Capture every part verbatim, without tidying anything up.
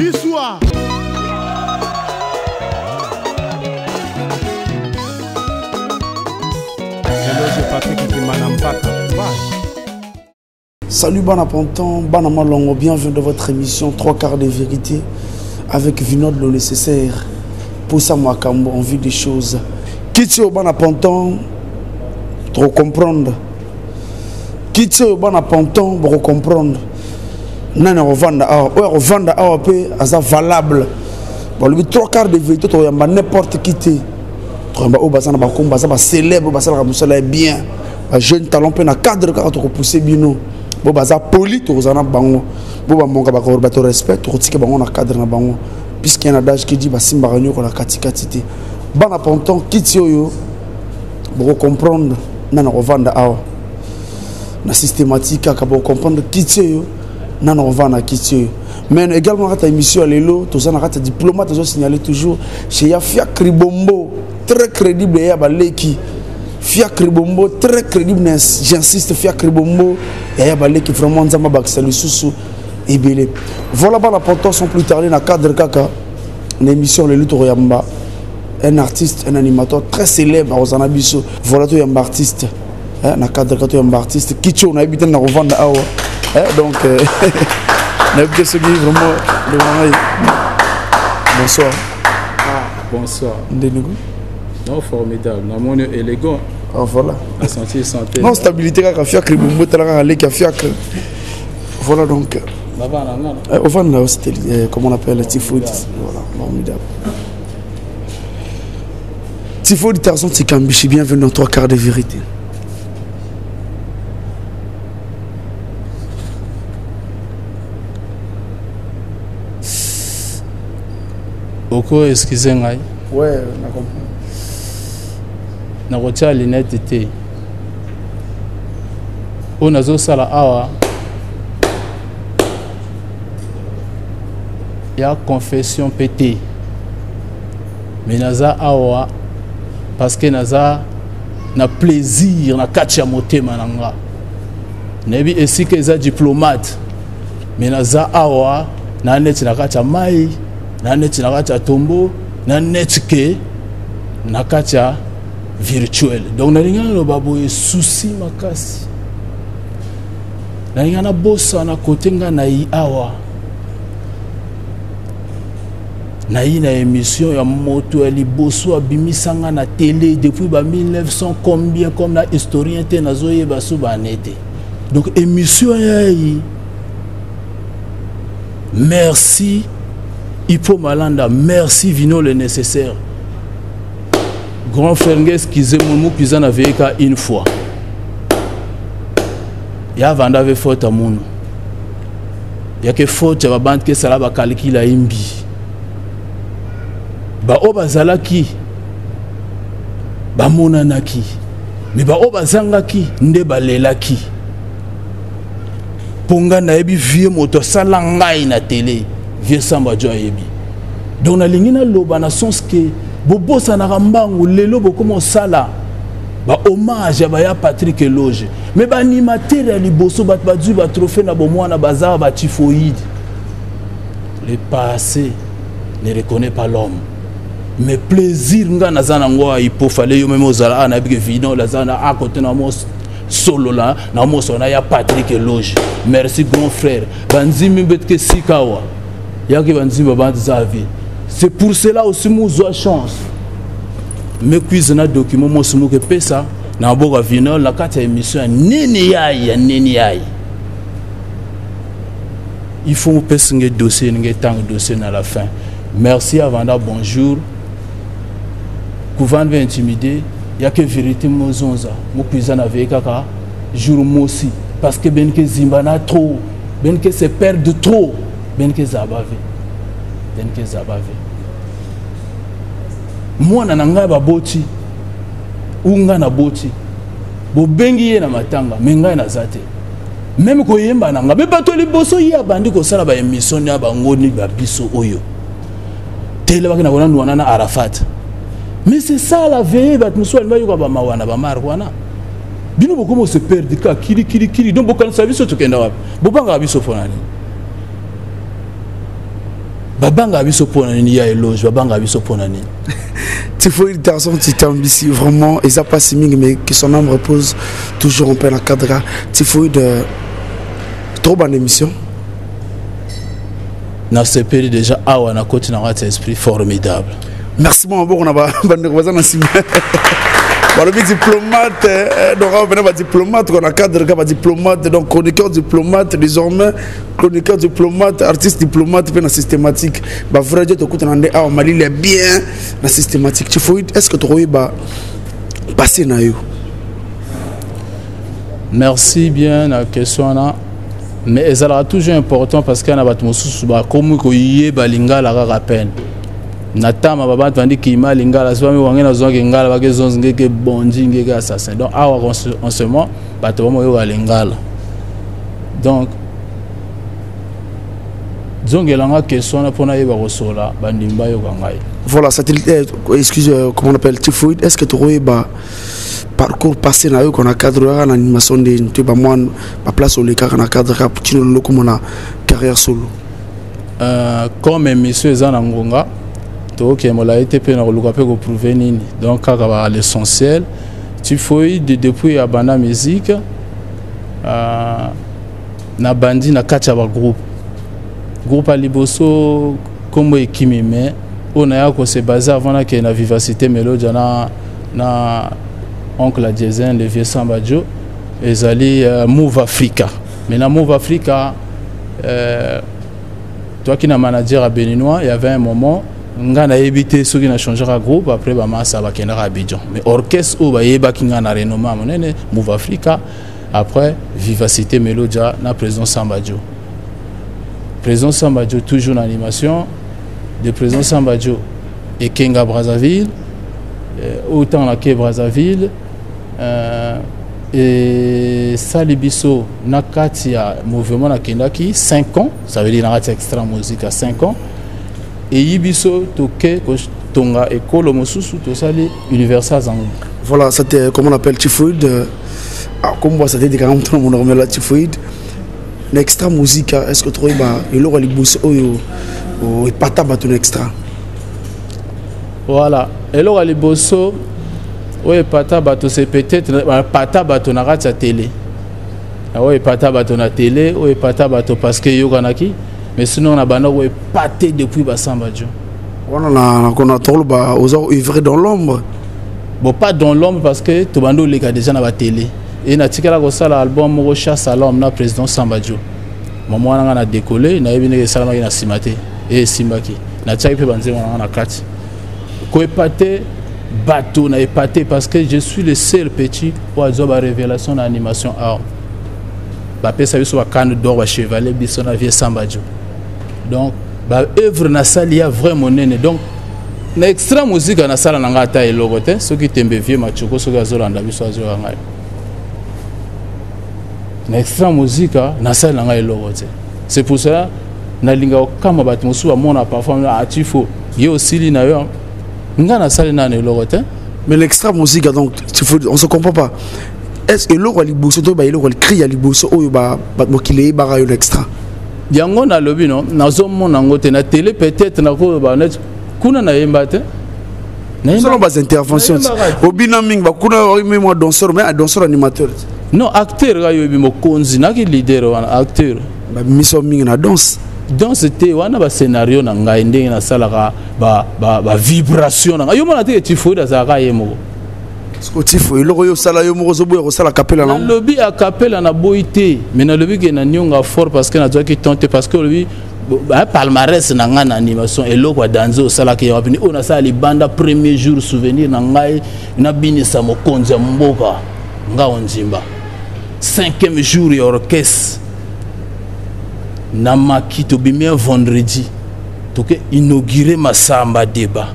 Issoua. Salut Bana Ponton, Banama Longo, bienvenue dans votre émission Trois Quarts de Vérité avec Vinod le Nécessaire. Pour ça, moi, quand on vit des choses, quitte au Bana Ponton, trop comprendre. Quitte au Bana Ponton, trop comprendre. Non, non, revendre, revendre, c'est valable. Bon, le trois quarts de vérité, tu as n'importe qui t'es. Tu as un combat, tu as un célèbre, tu as un bien, un jeune talent, tu as un cadre, tu as poussé Bino. Tu as un poli, tu as un bango. Tu as un respect, tu as un cadre, tu as un bango. Puisqu'il y a un adage qui dit que Simba Ragnou, tu as un caticatité. Bon, apportant, qui t'es, pour comprendre, non, non, revendre, la systématique, pour comprendre qui t'es. Non, on va en acquitter. Mais également, à l'émission, à l'élo, tous les gens diplomates, ils ont signalé toujours chez Fiacribombo, très crédible, et à Baleki. Fiacribombo, très crédible, j'insiste, Fiacribombo, et à Baleki, vraiment, nous avons accès le sous-sous et belé. Voilà, par la porte, sans plus tarder, dans le cadre de Kaka, l'émission, l'élo, Toroyamba, un artiste, un animateur très célèbre, aux Anabisso. Voilà, tu es un artiste, dans le cadre de Kaka, tu es un artiste, qui on a habité dans le Rwanda. Donc, on a pu se guider vraiment devant. Bonsoir. Bonsoir. Non, formidable. Non, mon élégant. Ah, voilà. La santé, santé. Non, stabilité, la fiacre, le mot, la fiacre. Voilà donc. Au van, là, c'était, comment on appelle, la Tifo. Voilà, formidable. Tifo de Tarzan Tikambichi, bienvenue dans Trois Quarts de Vérité. Beaucoup excusez-moi. Ouais, on a compris. On a l'honnêteté. On a aussi la awa. Il y a confession pété. Mais naza awa parce que naza na plaisir na katia moté mananga. Nebi esi que za diplomate. Mais naza awa na net na katia mai. Naneti nakatia tombo, naneti ke nakatia virtuel. Donc naringana no baboye souci makasi. Naringana bossa na kotenga na i awa. Na i na émission ya moto eli bosso abimisanga na télé depuis ba mille neuf cents combien comme na historien te nazoye baso banete. Donc émission ya i. Merci Hippo Malanda, merci Vino le Nécessaire. Grand frère qui aime mon mot, puis en avait une fois. Il y a un peu de faute à mon. Il y a que faute à la bande qui est là, qui la imbi. Bah, oh, bah, zalaki. Bah, monanaki. Mais bah, oh, bah, zangaki. Nde bah, lelaki. Ponga na ebi vieux moto, ça langaï na télé. Vieux Samba Djo ayebi. Donc, na lingina loba na sens que bobo sa na rambangu lelo bo komo sala ba hommage ba ya Patrick Eloge. Mais ba animateur ali boso bat ba du ba trophée na bomwana bazar ba typhoïde. Le passé ne reconnaît pas l'homme. Mais plaisir nga na zana ngwa ipo fallait yo même ozala na big vino la zana a côté na mos solo là na mos na ya Patrick Eloge. Merci grand frère. Banzimi betke sikawa. C'est pour cela aussi que nous avons chance. Mais cuisine document moi sumu que pesa na boga vino la carte émission nini yayi nini yayi. Il faut pesa nge dossier nge tang dossier à la fin. Merci Avanda bonjour. Couvent veut intimider, il y a que vérité mozonza. Mo cuisine avec kaka jour moi aussi parce que ben que zimbana trop, ben que se perd de trop. Ben que zabavé, ben que zabavé. Moi nananga ba boti, unga na boti, bo bengiye na matanga, menga na zate. Même ko yemba nanga, be bato li boso ya bandi ko sala ba émission ya bangoni ba biso oyo. Tele bakina kona ndwana na Arafat. Mais c'est ça la veille bat muso elba yuka ba mawana ba marwana. Bino bo komo se perdika kili kili kili donc bo kan service to kenda wapi. Bo banga biso fonani. Babanga biso ponani ya éloge, babanga biso ponani. Tu vois les Tarzan, tu t'ambici vraiment, ils a pas si mingi mais que son âme repose toujours en plein cadre. Tu vois de trop bonne émission. Dans ce pays déjà ah on a continué à être esprit formidable. Merci beaucoup on a bandé voisin Nassim. Voilà les diplomates, donc on venait par diplomate, on a cadre par diplomate, donc chroniqueur diplomate, désormais chroniqueur diplomate, artiste diplomate, fait la systématique. Bah vrai Dieu, tu écoutes en Inde, au Mali, il est bien la systématique. Tu faut est-ce que tu vois bah passer naïo. Merci bien la question là, mais ça sera toujours important parce qu'on a battu Moussous, bah comme qu'on y est, bah linga la rappelle. Natama baba tandi ki malinga la soami wange na zonge ngala ba ke zonge ke bondi ngeke assassin donc awa en ce moment ba to mo yo walingala donc zonge langa question na pona yeba kosola ba ndimba yo kangai voilà satellite excuse comment on appelle Typhoïde est-ce que tu vois ba parcours passé na yo qu'on a cadre en animation de tu ba moi ba place au le cadre na cadre rap tu le comme on a carrière solo euh comme monsieur Zana Ngonga. Donc, l'essentiel, tu faut depuis à Bana Musique, na bandi na quatre groupes. Groupe Aliboso, comme Kimimé, on a se basé avant la Vivacité Mélodia, na oncle Djezen, le vieux Samba Djo, et ils allaient Move Africa. Mais na Move Africa, toi qui n'as manager à Béninois, il y avait un moment. On a évité ceux qui ont changé de groupe après bah ça va à Abidjan. Mais orchestre ou bah y a qui ont renommé mon aîné Move Africa après Vivacité Mélodia na présence Samba Djo. Présence Samba Djo toujours en animation de présence Samba Djo et Kenga Brazzaville autant la que Brazzaville euh, et Salibiso Nakatia mouvement na Kendaki cinq ans ça veut dire na Extra Musica cinq ans. Et Ibiso, Toké, Tonga, Ekolo, Mosusu, Tosali, Universal Zango. Voilà, c'était comment on appelle Typhoïde. Ah, comme moi, c'était des quarante ans, mon armel la Typhoïde. L'extra musique, est-ce que tu trouves il aura les bousses ou il pata baton extra? Voilà, il aura les bousses ou il pata baton, c'est peut-être pata baton à la télé. Ou il pata baton à la télé, ou il pata baton parce que Yoganaki. Mais sinon, on a pâté depuis Samba Djo. On a trop œuvré dans l'ombre. Bon, pas dans l'ombre parce que tout le monde est déjà dans la télé. Et on a tiré l'album Rocha Salam, le président Samba Djo. Maman, on a décollé, on a vu que Salam est simaté. Et Simbaki. On a tiré le bandit, on a quatre. Quand on a pâté, bateau, on a pâté parce que je suis le seul petit pour avoir la révélation de l'animation art. Je suis le canne d'or à chevalet, je suis le Samba Djo. Donc, l'œuvre na salle, il y a vraiment néné. Donc, l'extra musique na salle na ngata et logoté, ceux qui t'aiment vieux machoko, ceux qui azol en dabi, ceux qui azol en ngai. L'extra musique na salle na ngai logoté. C'est pour cela, na linga okama batmosu amona performe à Tifo. Yo aussi li na yo, nga na salle na ne logoté. Mais l'extra musique donc, on se comprend pas. Est-ce que l'or ali bosso to ba l'or ali crie ali bosso o ba batmokile ba rayo l'extra. Yango na lobi non, nazomo nango te na télé peut-être na ko ba net kuna na yembate. Nous allons bas interventions. Obinaming ba kuna même moi danseur mais danseur animateur. Non acteur ga yobi mo konzi na ki leader wana acteur. Ba miso ming na danse. Danse te wana ba scénario na ngai ndenge na sala ka ba ba ba vibration na. Yo mona te Tifo da za ka yemo. Sko Tifo il royo sala yo mo zo bo yo sala kapela na. Na lobi a kapela na boité mais na lobi ke na nyonga fort parce que na toi qui tente parce que lui ba palmarès na nga na animation et loko danzo sala ke yo bini ona sala libanda premier jour souvenir na ngai na bini sa mo konza mboka ngao Ndjimba cinquième jour et orchestre na makito bimien vendredi toke inaugurer ma samba débat.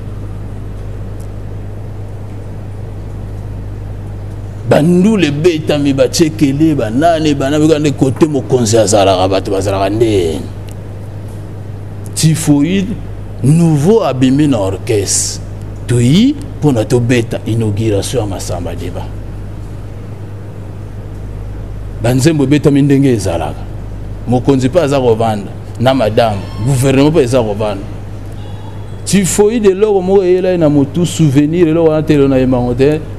Nous les bêtes à mes bâtis, les bananes, les bananes, les côtés, mon conseil à Zara, Typhoïde, nouveau abîmé dans l'orchestre. Tu y pour notre bête inauguration à Massamba Deba. Banzembo bête à Mindenge Zara. Mon conseil pas à revendre. Na madame, gouvernement pas à revendre. Typhoïde et l'or au et là il souvenir et l'or à l'intérieur n'a pas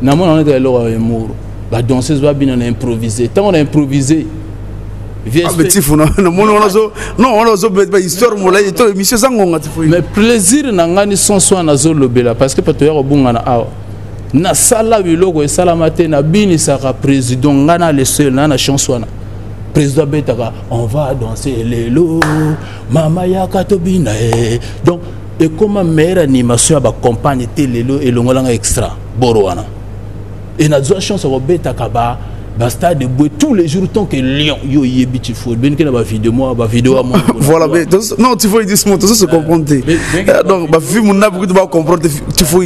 n'a mon à l'or à l'amour la danseuse va bien improviser tant on a improvisé ah mais Tifo non on a zo non on a zo mais histoire moi là histoire Monsieur Zangonga Typhoïde mais plaisir n'angani sans soi nazo le bela parce que pas tout à rebonga na ah na sala bilogo et sala matin na bini sera président ngana le seul na na chanson na président Betaka on va danser les lots mama ya katobina donc et comme meilleure animation à accompagne Télélo et l'ongolanga extra Borowana et n'a deux chances au Betakaba basta de boire tous les jours tant que Lyon yo yebi Tifo ben que la vidéo moi ba vidéo moi voilà mais non Tifo il dit ce mot ça se comprend donc ba vu mon abou tu vas comprendre Tifo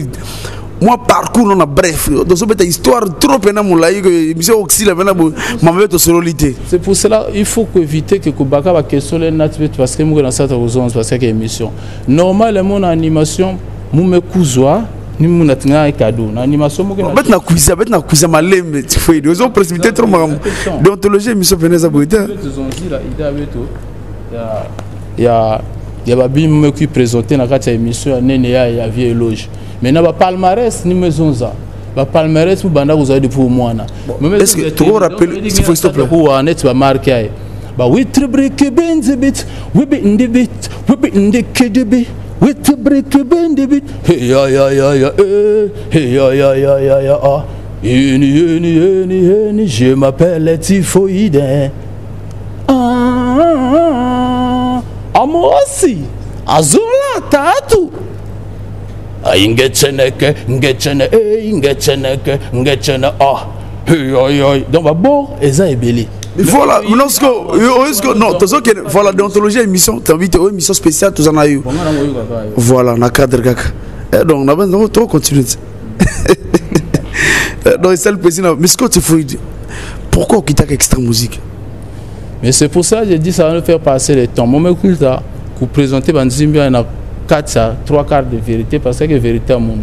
moi parcours non bref dans ce bête histoire trop na moulaye que monsieur Oxila vena m'avait to sololité c'est pour cela il faut éviter que Kobaka va questionner nature parce que moi dans cette raison parce que émission normalement en animation mon me couzoa ni mon atnga cadeau en animation moi bête na cuisine bête na cuisine malembe foi deux ont précipité trop ma d'ontologie monsieur Veneza Boita il y a il y a babim qui présentait na carte émission à Nénéa et à Vieille Loge. Mais n'a pas palmarès ni maison ça. Pas palmarès ou banda vous avez pour moi na. Est-ce que tu rappelles s'il faut stopper pour en être marqué. Bah oui te break ben the bit, we be in the bit, we be in the K D B, we te break ben the bit. Hey ya ya ya ya hey ya ya ya ya ya ah. Yeni yeni yeni yeni je m'appelle Typhoïde. Ah amosi azula tatu. Ingetcheneke, ingetchene, ingetcheneke, ingetchene, ah, hey, hey, hey. Donc, d'abord, ça est belé. Voilà, non, voilà, d'ontologie émission, t'as invité une émission spéciale, tu en as eu. Voilà, on a cadre gars. Donc, on a besoin de continuer. Donc, c'est le président. Mais ce que tu fais, pourquoi quitter Extra Musique? Mais c'est pour ça que j'ai dit ça va nous faire passer le temps. Moi, je suis là, vous présentez Banzimbia. quatre trois quarts de vérité parce que vérité à mon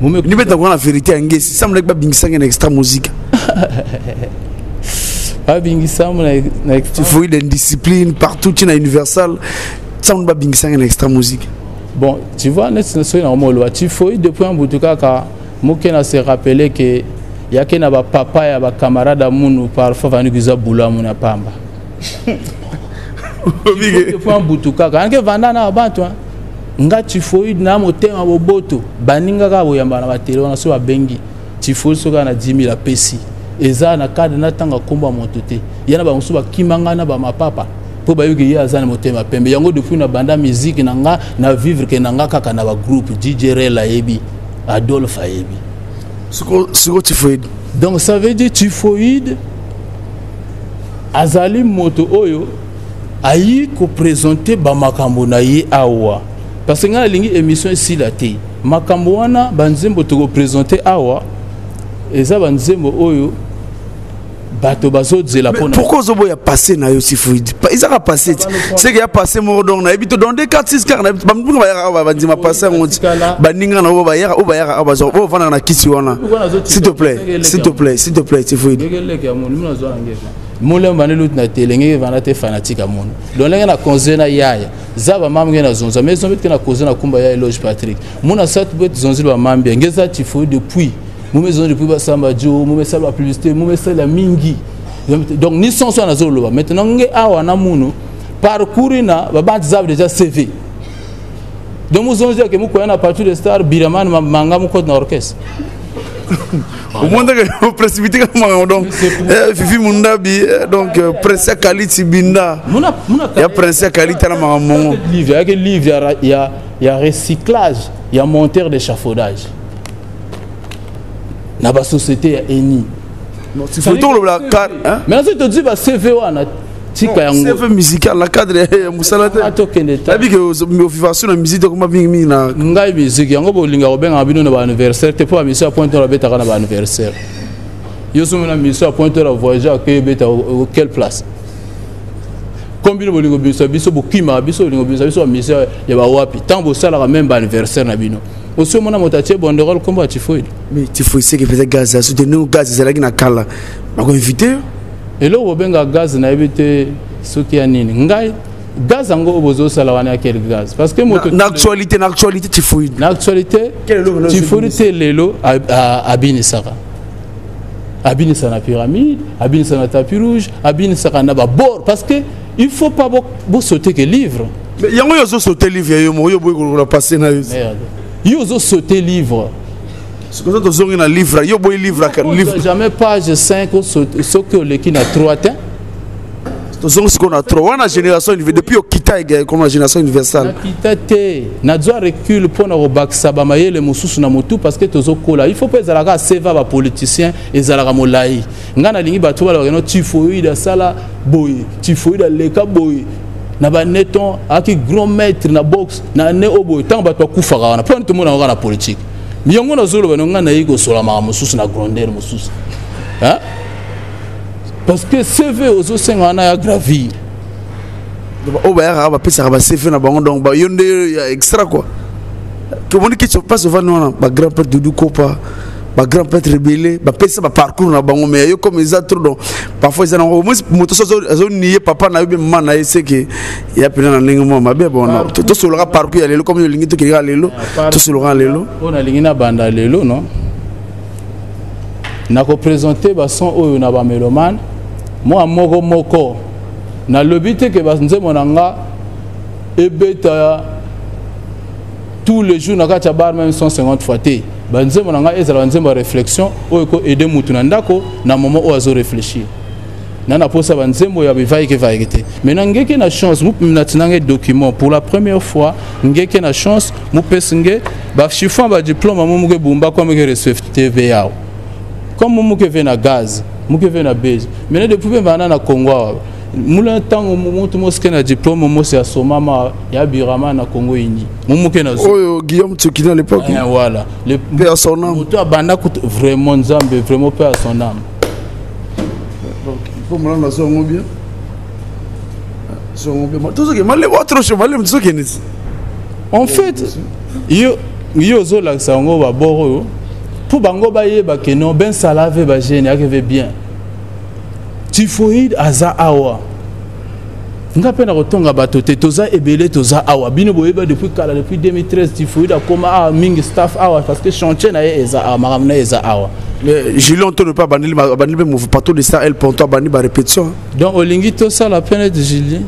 moment tu mets la vérité à ngesi semble que bingisa une extra musique pas bingisa mon tu faut une discipline partout tu na universal semble pas bingisa une extra musique bon tu vois net c'est normal tu faut depuis un bout de kaka mokena se rappeler que y a que na ba papa ya ba camarade amuno parfois vanu kuza bula mon pamba depuis un bout de kaka que vandana abantu nga Typhoïde na motema boboto baninga ka boyamba na batelo na so babengi Typhoïde soka na dix mille la pesi eza na cadre na tanga komba montote yana ba musuba kimanga na ba mapapa po ba yuki ya za na motema pembe yango depuis na banda musique na nga na vivre ke na nga kaka na ba groupe D J Rela ebi Adolphe ebi soko soko Typhoïde donc ça veut dire Typhoïde azali moto oyo ayi ko présenter ba makambo na ye awa. Parce que la ligne émission ici là té makamboana banzembo te représenter awa et ça banzembo oyo bato bazo zela pona pourquoi zobo ya passé na yo Typhoïde ils a passé c'est qu'il a passé mort donc na ebito dans des quatre six car na bambuka ba banzima passé on baninga na oba ya oba ya abazo o vana na kiti wana s'il te plaît s'il te plaît s'il te plaît Typhoïde Moulin Manelout n'a été l'ingé vanité fanatique à mon. Donc l'ingé n'a causé na yaya. Zaba mamge na zonza. Mais zonza qui n'a causé na kumba yaya loge Patrick. Mon assaut peut zonza ba mambe. Ngeza Typhoïde depuis. Mon maison depuis ba Samba Djo. Mon maison la publicité. Mon maison la mingi. Donc ni sans soi na zolo. Maintenant ngé awa na mono parcourir na ba bat zab déjà C V. Donc mon zonza que mon coin na partout de star Biraman manga mon code na orchestre. Au moins que précipité comme donc Fifi Mundabi donc Prince Kalit Sibinda il y a Prince Kalit à la maman il y a quel livre il y a il y a recyclage il y a monteur d'échafaudage dans la société il y a Eni c'est plutôt le black hein mais ensuite tu dis bah C V on a C V musical la cadre musalate t'as vu que au vivacité la musique donc ma bingi na ngai musique yango bolinga ko benga bino na ba anniversaire te po mission point to la beta kana ba anniversaire yo somo na mission point to la voyage que beta au quelle place combien bolingo biso biso bokima biso bolingo biso biso mission ya ba wapi tambo sala ka même ba anniversaire na bino aussi mon amour t'as banderole comme à Typhoïde mais Typhoïde c'est que faisait gaz à soutenir gaz c'est là qui na kala ba ko inviter. Et là, on a gaz, on a évité ce qui est nini. Ngai, gaz en gros bozo salawana quel gaz parce que mon actualité actualité typhoïde actualité typhoïde lelo à abine sara abine sana pyramide abine sana tapis rouge abine sara na ba bord parce que il faut pas beau sauter que livre mais yango yozo sauter livre yo moyo boy ko la passer na merde yozo sauter livre ce que ça zongi na livre yo boy livre livre jamais page cinq ce que le qui na trois temps. C'est qu'on a trop. On a génération universelle. Depuis au Kita, comme la génération universelle. Kita te. N'adjoint recul pour nos bacs sabamaye les moussus na motu parce que tozoko là. Il faut pas les alaga seva ba politicien et les alaga molai. Ngana lingi batoa la organo tifoïde sala boy tifoïde leka boy. Naba neton aki grand maître na box na ne oboy. Tant batoa kufara. Na prend tout le monde organo politique. Miongo na zolo benonga na igo solama moussus na gronder moussus. Hein? Parce que C V aux autres on a gravi. Oh bah bah ça va C V na bango donc bah yonde extra quoi. Que mon équipe passe devant nous bah grand prêtre Doudou Kopa, bah grand prêtre Rebelle, bah pèse bah parcours na bango mais yo comme ils attendent donc parfois ils ont au moins moto ça ça nier papa na bien maman na c'est que il y a plein d'engagement ma bien bon tout sur le parcours allez le comme le lingi tout qui allez le tout sur le allez le. On a lingi na bande allez le non. Na représenter bah son oh na bah mélomane. Moi, moko moko, na lobité que bas nzé monanga, ebeta tous les jours na kati bar même cent cinquante fois té. Bas nzé monanga ezala nzé ma réflexion, oiko aider mutu na ndako na moment o azo réfléchir. Na na posa bas nzé mo ya bivaye ke vaye té. Mais ngeke na chance, mu na tinanga document pour la première fois, ngeke na chance, mu pesenge ba chifon ba diplôme mo mu ke bumba ko me ke receive T V A. Comme mu ke vena gaz. Muke vena base. Mais depuis que vana na Congo, moulin temps au moment où mosque na diplôme, mosque à Somama, ya birama na Congo ini. Muke na. Oh Guillaume Tsukina à l'époque. Voilà. Le père à son âme. Toi bana coûte vraiment zambe, vraiment père à son âme. Donc il faut me rendre son bien. Son bien. Tout ce qui mal les autres chevaliers me disent que n'est. En fait, yo yo zo la sango ba boro. Pour bango baye ba keno ben salave ba gene akeve bien. Typhoïde aza awa. Ngapena rotonga bato te toza ebele toza awa. Bino boyeba depuis kala depuis deux mille treize typhoïde a koma a ming staff awa parce que chantier na eza awa maramna eza awa. Mais je l'entends ne pas banil banil move partout de ça elle ponto banil ba répétition. Donc olingi to ça la peine de Julien.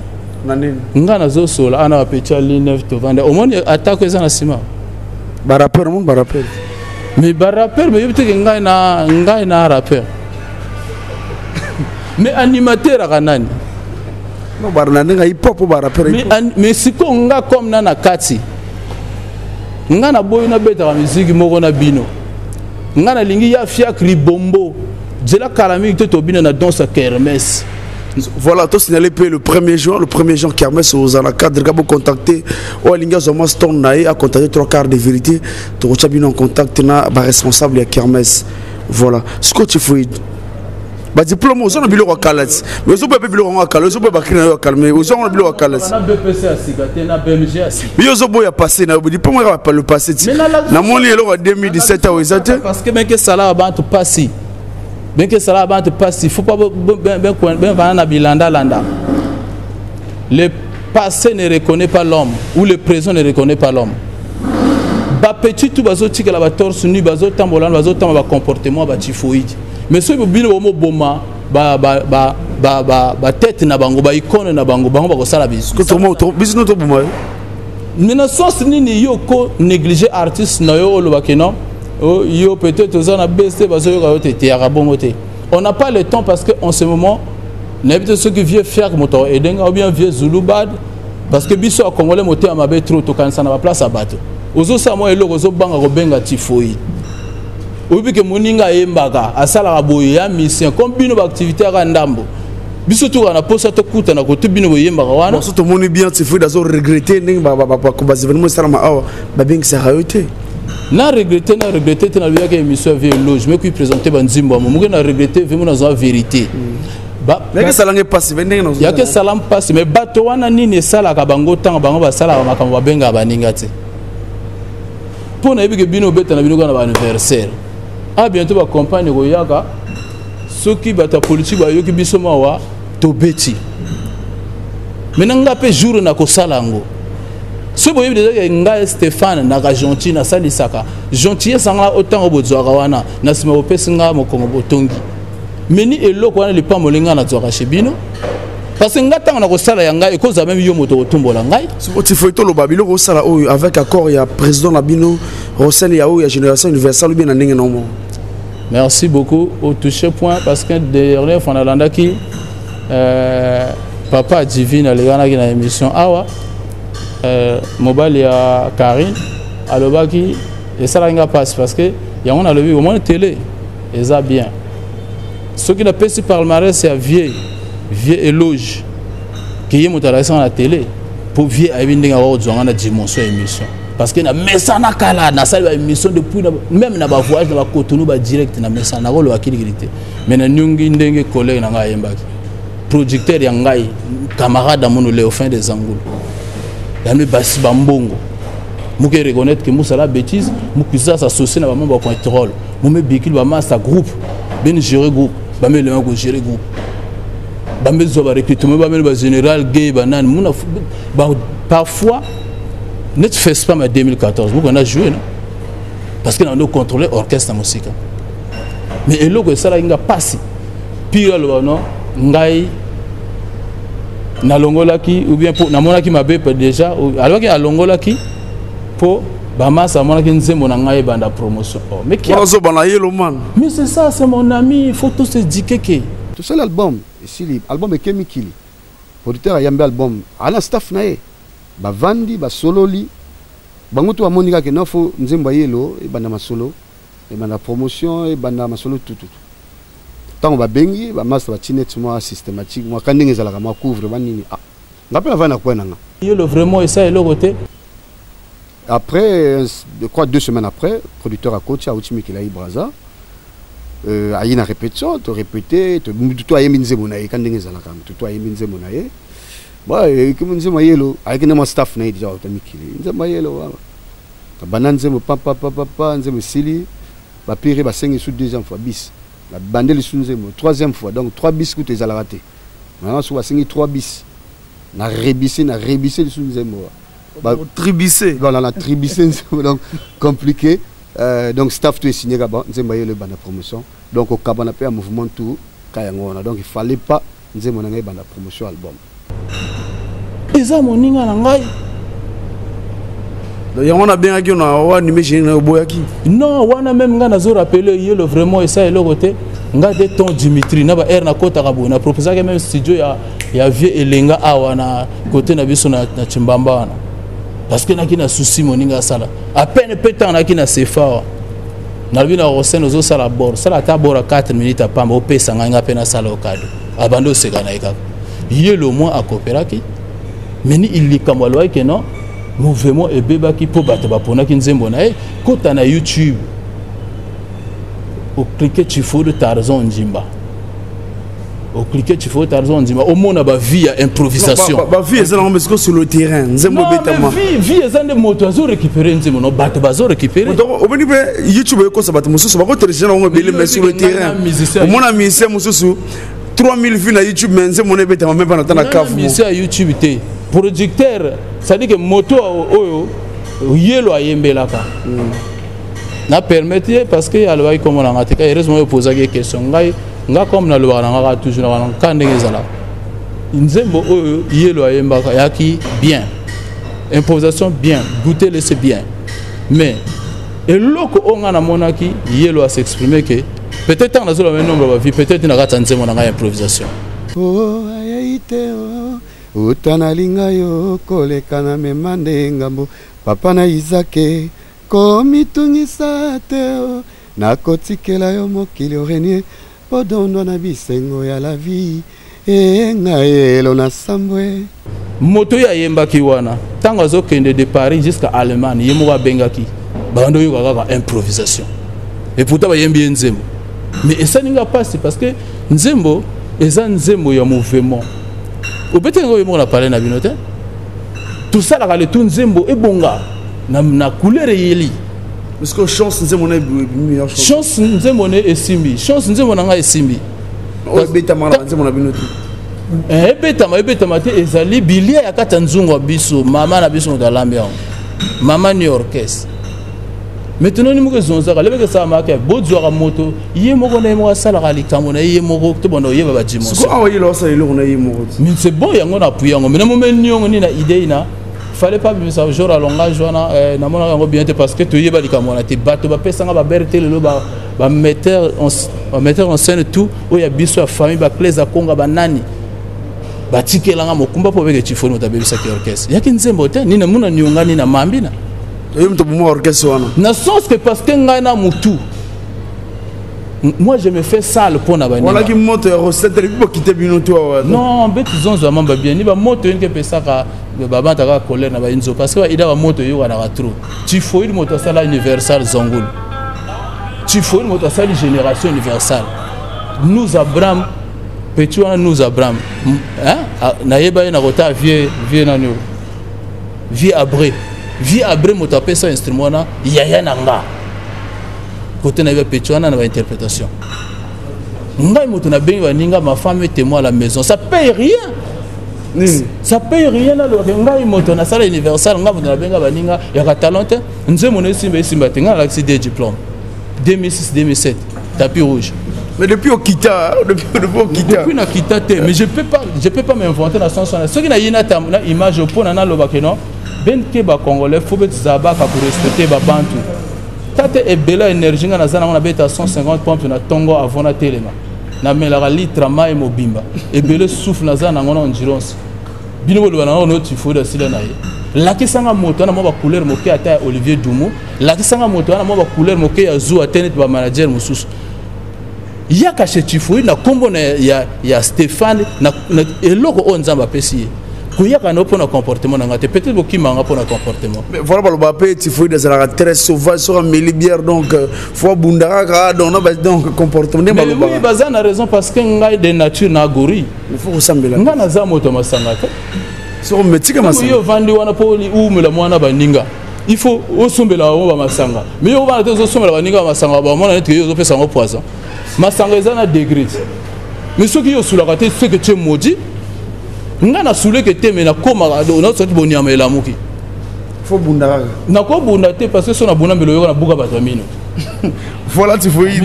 Nanine. Ngana zo sola ana petia li neuf to vanda. Au moins attaque eza na sima. Ba rappeur mon ba rappeur. Mais bah rappeur, mais peut-être que na ngai na rappeur. Mais animateur à Kanani. Non bah na ngai hip hop bah rappeur. Mais mais si ko nga comme na na kati. Nga na boy na beta musique moko na bino. Nga na lingi ya Fiacribombo. Zela kalami to to bino na danse kermesse. Voilà, tout signalé le premier jour, le premier jour kermesse aux cadre gabo contacté au linga zoma stone nae a contacté trois quarts de vérité, to chabino en contact na ba responsable ya kermesse. Voilà, ce que tu fais ba diplôme aux on bilo ko kalati, mais zo ba bilo ko kalati, zo ba kina yo kalme, aux on bilo ko kalati. Na B P C a sigate na B M G a sigate. Yo zo boya passé na bo diplôme ka pa le passé. Na mon lelo deux mille dix-sept a wezate parce que meke sala ba to passi. Bien que cela abante passe, il ne faut pas bien vendre à Bilanda Landa. Le passé ne reconnaît pas l'homme, ou le présent ne reconnaît pas l'homme. Ba petit tout bazo tika la ba torse nu bazo tambolan bazo tamba ba comportement ba typhoïde. Mais ceux qui bino bomo boma ba ba ba ba ba tête na bango ba icône na bango bango ba ko sala biso. Ko tomo to biso to boma. Nina source nini yo ko négliger artiste na yo lo ba kenon. Oh, yo peut-être aux on a baissé parce que on n'a pas le temps parce que en ce moment n'importe ceux qui viennent faire moto et ou bien vieux Zoulou Ba parce que biso a congolais moto à mabé trop to kan ça n'a pas place à battre aux autres moi et le aux banga robenga tifoïde ou bien que moninga embaga à sala raboya mission comme bino activité à ndambo biso tout on a posé to kuta na ko tubino yembaga wana surtout moni bien tifoïde azo regretter nding ba ba ko ba événement ça ma awa ba bien que ça haute. Na regretté, na regretté, na lui a gagné monsieur Vélo. Je me suis présenté dans Zimbabwe. Moi, na regretté, vraiment dans la vérité. Bah, mais que ça l'ange passe, venez nous. Y a que ça l'ange passe, mais batoana ni ne sala kabango tang bango basala makamwa benga baningati. Pour na ibike bino bête na bino gana ba anniversaire. Ah bientôt ba compagne goyaga. Ceux qui battent politique ba yoki biso mawa tobeti. Maintenant, il jour où il ce que déjà Stéphane na gentil na sali saka gentil sanga autant obozwaka wana na sima opesinga mokongo botongi meni eloko wana le pamolenga na zwaka chebino parce que ngatanga na ko sala yanga e koza même yo moto otumbola ngai Spotify to loba biloko o sala oyo avec accord ya président Nabino Rossel ya oyo ya génération universelle bien na ndenge nomo. Merci beaucoup au toucher point parce que derrière Fonalanda qui euh papa divine le wana ki na émission awa Euh, mobile il y a Karine à l'obaki et ça là il passe parce que il y a on a le vu au moins la télé et ça bien ce qui n'a pas su parler c'est à vieux vieux éloge qui est montalais à la télé pour vieux à venir à haute zone à dimension émission parce que na mesana kala na salle émission depuis même na ba voyage na ba Cotonou ba direct na mesana rôle à qui l'égalité mais na nyongi ndenge collègue na ngai mbaki producteur ya ngai camarade à mon Léophane des Angoulou. Il y a des bâtiments qui sont bons. Il reconnaître que c'est une bêtise. Il faut s'associer à un contrôle. Il faut qu'il y ait un groupe. Il faut gérer le groupe. Il faut gérer le groupe. Il faut recruter le général gay. Parfois, ne fais pas en deux mille quatorze. On a joué. Parce qu'on a contrôlé l'orchestre musique. Mais il faut que ça ne passe pas. Pire, non. Na longola ki ou bien pour na mona ki mabe déjà alors que na longola ki pour ba masa mona ki nzembo na ngai banda promotion mais qui ozo bana yelo man mais c'est ça c'est mon ami il faut tous se dire que tout seul album ici l'album est kemikili producteur yambe album ala staff nae ba vandi ba sololi bango to amonika ke nafo nzembo yelo e bana masolo e bana promotion e bana masolo tout tout tant ba bengi ba master ba tinet moi systématique moi quand ndenge zalaka ma couvre ba nini ah ngapela vana ko nanga yelo vraiment ça et le côté après je crois deux semaines après producteur à coach à Outimi qui la Ibraza euh a une répétition to répéter to toi yeminze bonaye quand ndenge zalaka to toi yeminze bonaye ba et comme nze ma yelo avec na ma staff na déjà automikili nze ma yelo ba bananze mo papa papa papa nze mo sili ba pire ba cinq sous deuxième fois bis la bande le sunzemo troisième fois donc trois bis que tu as raté maintenant sur cinq trois bis na rebissé na rebissé le sunzemo ba tribissé voilà la tribissé donc compliqué euh, donc staff tu es signé gaba nzemba le bande promotion donc au kabana pe mouvement tout kayangona donc il fallait pas nzemo na ngai bande promotion album eza moninga na ngai on a bien acquis, on a non, on a même rappelé vraiment et ça et le côté. On a des tons Dimitri, on a air na côte arabo, on a proposé que même studio ya ya vieux elenga awana côté na biso na Chimbamba parce que na qui na souci moninga sala. À peine peu temps na qui na sefa. Na bi na rosen ozo sala bord, sala ta bord quatre minutes à pamba au pesa nga pena sala okado. Abando se kana ikaka. Yelo moins à coopéraki. Mais ni il li kambalwa ke non. Mouvement et bébé qui peut battre pour nous qui nous aimons. Quand on a YouTube, on clique Tifo de Tarzan Ndjimba. On clique Tifo de Tarzan Ndjimba. Au moins, on a vie à improvisation. La vie est sur le terrain. Non, mais vie est dans les motos. On récupère. On bat, on récupère. Au moins, YouTube est sur le terrain. Au moins, on a mis trois mille vues sur YouTube. Mais on n'a même pas dans la cave. On a mis YouTube. Producteur, ça dit que moto oyo yelo ayembelaka. Na permettre parce que alors comme on a attaqué, heureusement poser des questions. Ngai, nga comme na loba na toujours na kande ngezala. Nzembo oyo yelo ayembaka yaki bien. Improvisation bien, goûter laisser bien. Mais eloko onga na monaki yelo a s'exprimer que peut-être on a solo même nombre ba vie, peut-être na kata nzembo na ngai improvisation. Oh ayite oh utana linga yo koleka na memande ngambo papa na izake komitungisa teo nakotikela yo mokili orenie podondo na bisengo ya la vie e ngaelo na sambwe moto ya yembaki wana tango azokende de Paris jusqu'à Allemagne yemo wa bengaki bando yo kaka improvisation et pourtant ba yembi nzembo mais ça n'inga passe parce que nzembo eza nzembo ya mouvement. Au petit moment où on a parlé na binote, tout ça la tout nzembo et bonga na na couleur yeli. Parce que chance nzembo na meilleure chance. Chance nzembo na esimbi, chance nzembo na nga esimbi. Au beta mara nzembo na binote. ebetama ebetama te ezali bilia ya kata nzungu biso mama na biso ndalambe mama ni orchestre maintenant ni muke zonza ka lebeke sa maka bodzwa ka moto ye moko na moko sala ka likambo na ye moko to bono ye baba jimo so awo ye lo sa ile ona ye moko mais c'est bon yango na puyango mais na momeni yango ni na idée ina fallait pas me ça jour à langage wana na mona yango bien te parce que to ye ba likambo na te bato ba pesanga ba berté le ba ba metteur on metteur en scène tout o ya biso ya famille ba claise a konga ba nani ba tikelanga mokumba po beke Tifo no ta bebisa ki orchestre yaki nzembo te ni na mona nyonga ni na mambina. Parce que moi je me fais sale pour la banane. Non, mais ils ont vraiment bien. Ils ont bien. Ils ont parce que ils ont bien. Ils ont bien. Typhoïde motosala universal Zongoul. Typhoïde motosala génération universelle. Nous Abraham, petit on nous Abraham. Hein? Naïba y na rota vieux vieux nanio vieux abré. Vie abré motapé ça instrument là yaya nanga côté na petchwana na interprétation ngai moto na bengi waninga ma femme est témoin à la maison ça paye rien mm. Ça paye rien là le ngai moto na salle universelle ngai moto na benga baninga ya talent nze moné simba simba tenga l'accès diplôme deux mille six deux mille sept tapis rouge mais depuis au kita depuis au kita depuis na kita té mais je peux pas je peux pas m'inventer dans son son ceux qui na yina tamna image pour na na lobake non ben ke ba congolais faut be zaba ka pour respecter ba bantu tata e bela énergie nga nazana na beta cent cinquante pompes na tongo avant na telema na melaka litre mai mobimba e bela souffle nazana ngona on girons bino lo na no Tifo da sila na ye la kisanga moto na mo ba couleur moké ata Olivier Dumont la kisanga moto na mo ba couleur moké ya zo atene ba manager mususu ya ka chez Tifo na kombo na ya ya Stéphane na eloko on nzamba pesi il y a un comportement, peut-être qu'il y a un comportement. Voilà, il faut être très sauvage, sur un milliard, donc il faut être donc comportement. Mais oui, il a raison parce que nous avons des natures nagouri. Il faut ressembler. Nous avons des motos. Nous avons des motos. Nous avons des motos. Nous avons il faut ressembler à Masanga. Mais on va ressembler à Masanga. On va ressembler à poison. Masanga est un degré. Mais ceux qui sont sous la raté, ceux que tu es maudit, ngana soule que té mais na komarado na sorti bonia mais la muki faut bunda na ko bunda té parce que son abona mais le na buka batamino voilà tu faut y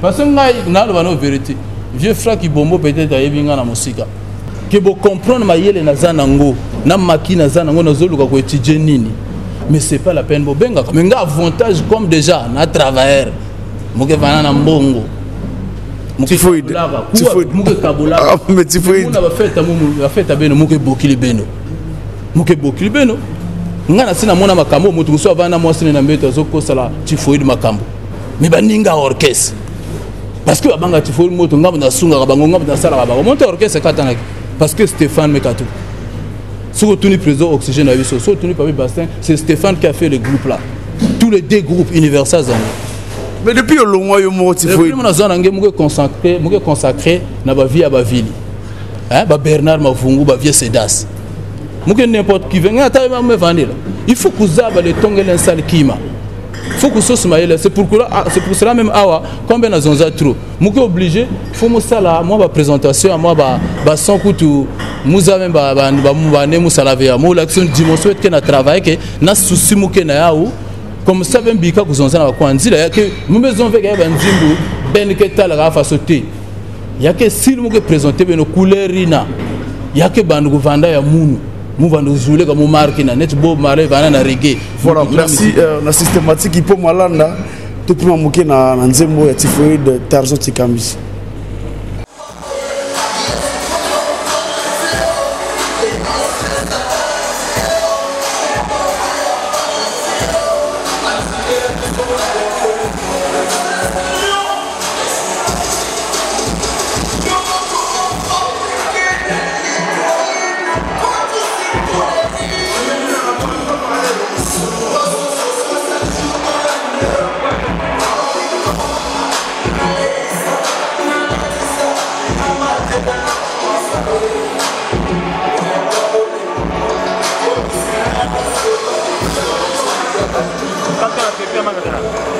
parce que ngai na le bana vérité vieux Fiacribombo peut-être ayebinga na musika que bo comprendre ma yele na zanango na maki na zanango na zoluka ko étudier nini mais c'est pas la peine bo benga mais nga avantage comme déjà na travailleur muke vana na mbongo Typhoïde. Typhoïde. Mouke Kabola. Mais Typhoïde. On a fait ta moum, a fait ta beno, mouke bokili beno. Mouke bokili beno. Ngana sina mona makambo, mutu so avana mo sina mbeto zoko sala Typhoïde makambo. Mais baninga orchestre. Parce que abanga Typhoïde moto ngamba na sunga bango ngamba na sala bango. Monte orchestre katana. Parce que Stéphane Mekato. Sur tout ni présent oxygène à lui sur tout ni pas Bastien, c'est Stéphane qui a fait le groupe là. Tous les deux groupes universels. Mais depuis le mois de mort, il faut être consacré, consacré à ma vie à ma ville. Bernard Mavungou, ma vie Sedas. N'importe qui vient, il faut que vous ayez des tongs et un sale climat. Il faut que vous soyez là. C'est pour cela même, combien de gens trop. Je suis obligé, il faut que je fasse ma présentation, moi, je sens que tout le monde a l'action du monde, que je travaille, que je soucie comme ça, même Bika, vous en savez quoi, on dit que nous faisons avec un Zimbo, ben que tal rafa sauté. Il y a que si nous présentons nos couleurs, il y a que Bandou Vanda et Mounou. Nous vendons jouer comme on marque, il y a net beau marais, Vanana reggae. Voilà, merci. La systématique Hippo Malanda, tout le monde qui est en Zimbo et Typhoïde, Tarzan Tikambis.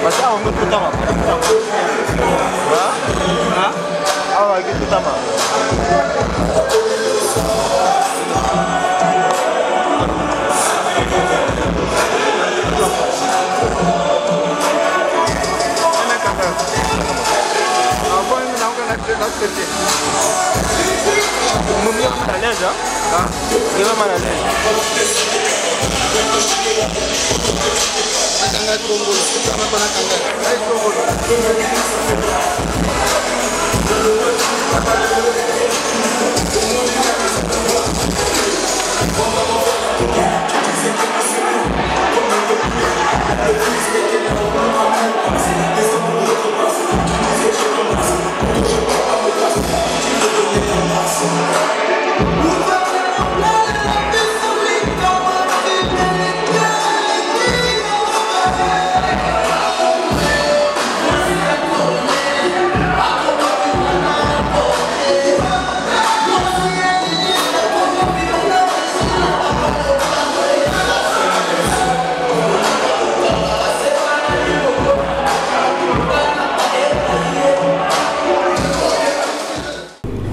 Mas ah, o meu puta mano. Ah? Ah? avec toute la main. Kanga Congo, sama Bana Kanga, Kanga Congo.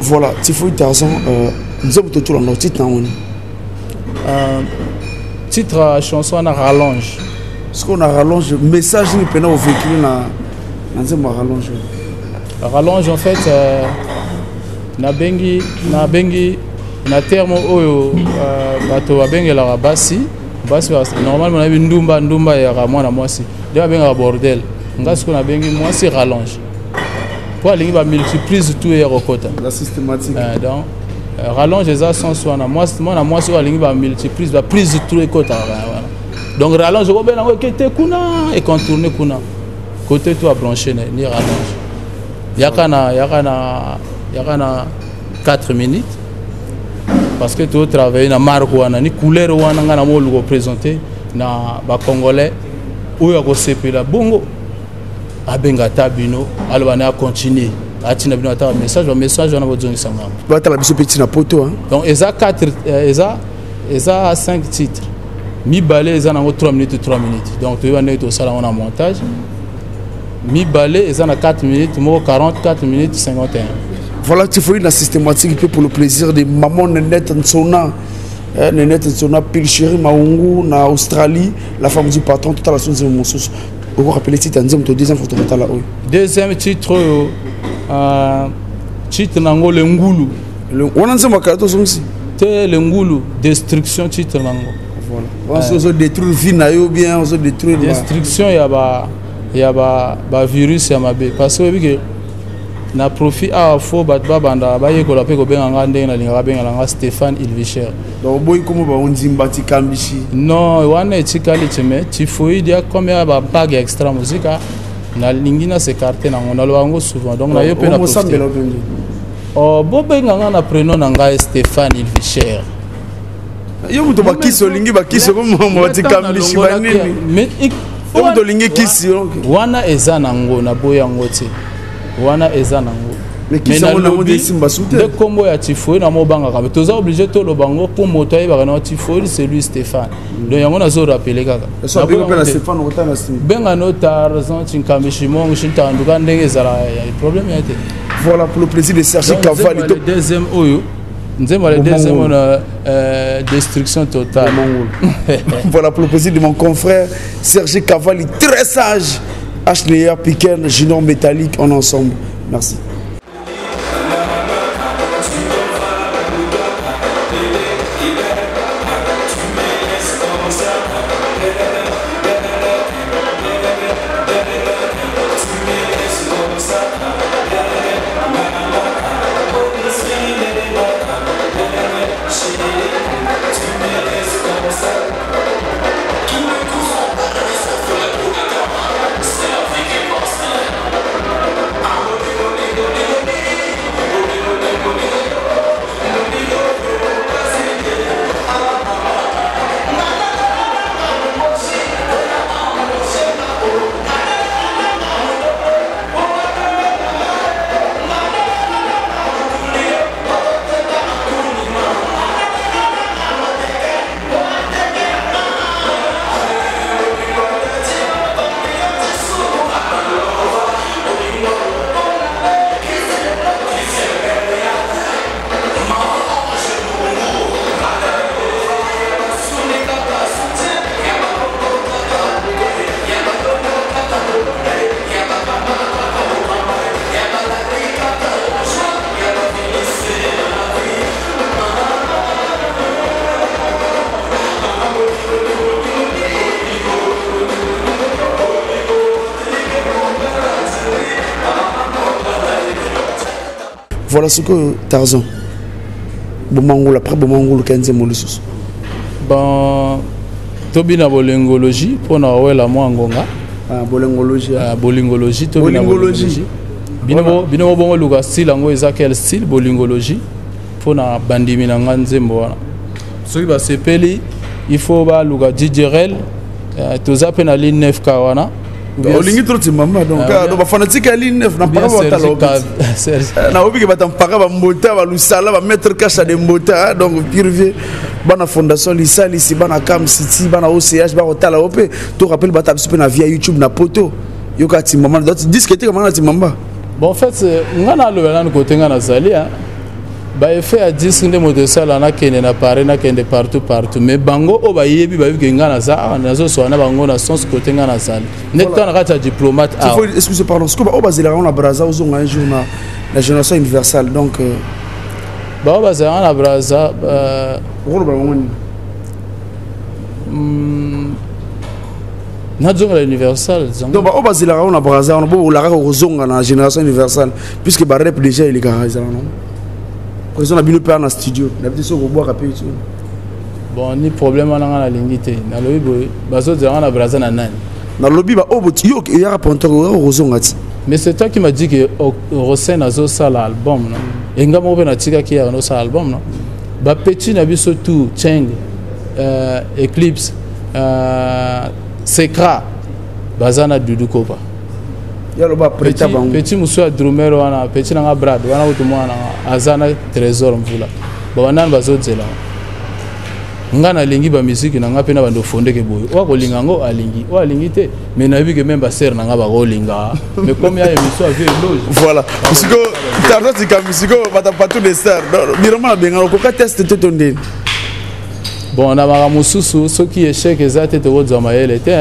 Voilà, Tifoïde Tarzan, nous avons tout le titre. Titre à chanson à rallonge. Ce qu'on a rallonge, le message que nous avons vécu, nous avons rallonge. Rallonge, en fait, na bengi, na bengi, na terme oyo, bato ba bengi la rabasi, basi normalement on a vu ndumba, ndumba et ramona moisi. Deux a bengi bordel. Nga ce qu'on a bengi moisi rallonge. Il va multiplier tout et recota. La systématique. Euh, donc, euh, rallonge les ascensions. Moi, moi, moi, il va multiplier, va plus tout et recota. Donc, rallonge, on va quitter Kuna et contourner Kuna. Côté tout à brancher, ni rallonge. Il y a quatre minutes. Parce que tout travail dans marque ou ni couleur ou un angle le représenter dans les Congolais où il y a un bongo. Abengata bino alwana continuer atina bino ata message un message on a besoin de ça ba ta la biso petit na poto hein donc eza quatre eza eza cinq titres mi balé eza na trois minutes trois minutes donc tu vas net au salon on a montage mi balé eza na quatre minutes mo quarante-quatre minutes cinquante et un voilà tu fais la systématique pour le plaisir des mamans nenettes nsona nenettes nsona pilchiri maungu na Australie la femme du patron tout à la source de mon sauce. Vous vous rappelez le titre deuxième photométal? Deuxième titre, euh, titre nango le Ngoulou. On a dit que le Ngoulou, destruction titre nango. Voilà. On se détruit la vie, nayo bien, on se détruit la destruction, il y a ba, il y a ba, ba virus ya mabe. Parce que oui, na profit à faux batba banda, ba yeko la peko benga ndenge na linga benga langa Stéphane Hilvichère. Donc boy comment va on zimba tikambishi? Non, wana etikali teme Typhoïde ya comme ya ba bag extra musica na lingina se carte na on alo bango souvent. Donc na yo pe na profiter. Oh bo benga ngana prénom na ngai Stéphane Hilvichère. Yo muto ba kiso lingi ba kiso comme mo tikambishi ba nini? Mais on do lingi kiso. Wana ezana ngo na boya ngote. Wana ezana ngo mais qui sont na mode simba soute de combo ya Tifo na mo banga ka toza obligé to lo bango pour moto ya bana Tifo c'est lui Stéphane donc yango na zo rappeler kaka ça bien pela Stéphane rota na sim benga no Tarzan tinkamishimo ngishinta nduka ndenge zala ya problème ya te voilà pour le plaisir de Serge Cavalli le deuxième oyo nzema le deuxième on destruction totale voilà pour le plaisir de mon confrère Serge Cavalli très sage H N R, Piquen, Junior Métallique en ensemble. Merci. Voilà ce que Tarzan Bomango, après Bomango, le quinzième ou le sous. Bon, Tobina bolingologie, pour nous avoir la moins gonga. Ah, bolingologie. Ah, bolingologie, Tobina bolingologie. Bino, bino, bon, le style, en gros, ils ont quel style bolingologie pour nous abandonner mina nzembo. Celui qui se pèle, il faut bah le digerel. Tous appellent la ligne neuf kawana. Olingi trop maman donc on fanatique à ligne neuf n'a pas voté la na obi qui va t'emparer va mbota va lusala va mettre cash à des mbota donc pirvier bana fondation lisali si bana cam city bana O C H ba otala op tu rappelles ba tape sur na via YouTube na poto yo ka ti maman donc discuter comment na ti maman bon en fait ngana le na côté ngana sali hein ba effet à dix ndemo de sala na kene na pare na kende partout partout mais bango o ba yebi ba yebi ngana za na zo so na bango na sens côté ngana sali net kana kata diplomate ah il faut excusez pardon ce que ba o bazela na braza ozo un jour na la génération universelle donc ba o bazela na braza rôle ba ngoni na zo la universelle donc ba o bazela na braza on bo la ka kozonga na génération universelle puisque ba rep déjà il est gaza non. Quand on a bien le père dans le studio, on a besoin de se revoir à peu près. Bon, ni problème à la lingité. Dans le lobby, baso de la brasa na nani. Dans le lobby, bah oh, tu y es à Pontor ou Rosongati. Mais c'est toi qui m'as dit que Rosen a zo ça l'album, non? Et quand on veut n'attirer qui a nos albums, non? Bah petit n'a vu surtout Cheng, Eclipse, Sekra, Bazana Dudukoba. Petit, petit monsieur drummer wana petit nanga brad wana utumwana azana trésor mvula ba wana bazozela ngana lingi ba musique nanga pena bando fondeke boyo wa kolingango alingi wa lingite mais na bi que même ba ser nanga ba kolinga mais comme ya émission avec loge voilà parce que Tarzan tika musique ba ta pas tout les stars mirama benga ko ka test tout ndé bon na mara mususu ce qui échec exact te woza maele te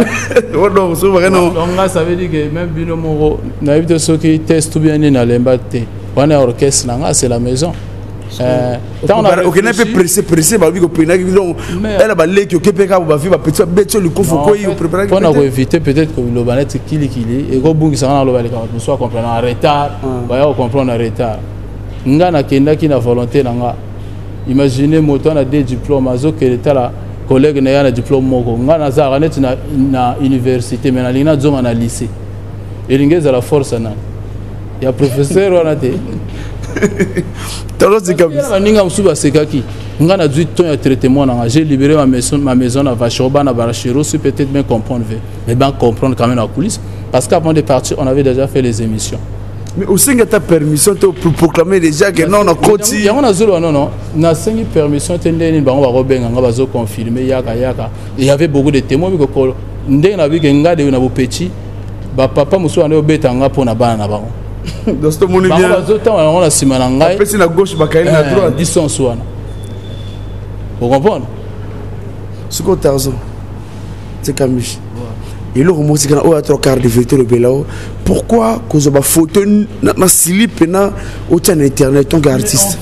oh non so vrai non on a ça veut dire que même bino moro na évite ce qui teste bien na lemba te on a orchestre na c'est la maison euh on a aucun peu pressé pressé ba bi ko pena ki donc elle ba leki ke peka ba fi ba petit betso le ko foko yo préparer on a éviter peut-être que le banette kili kili et go bungi ça na lo ba le ka on soit comprendre en retard ba yo comprendre en retard ngana kenda ki na volonté na. Imaginez moi on a des diplômes azo que l'état la collègue n'a pas de diplôme moko ngana za ranet na na université mais na lina zonga na lycée elingeza la force na ya professeur wana te tolozi kabisa ninga msuba sekaki ngana dix-huit ans ya traitement na j'ai libéré ma maison ma maison na Vachoba na Barachero si peut-être me comprendre mais ben comprendre quand même la coulisse parce qu'avant de partir on avait déjà fait les émissions. Mais aussi, tu as permission pour proclamer déjà que non, on a continué. Non, non, non. On a permission, on a confirmé, yaka, yaka. Il y avait beaucoup de témoins. On a vu que les gens qui étaient petits, papa m'a dit qu'ils étaient en train de se faire. Dans ce monde, on a dit qu'on a dit qu'on a dit qu'on a gauche, qu'on a droite. Vous comprenez? Ce que Tarzan, c'est Kamish. Et là, on s'est dit qu'on a trois quarts de vérité. Pourquoi qu'on a photo na slip na au tien internet on artiste.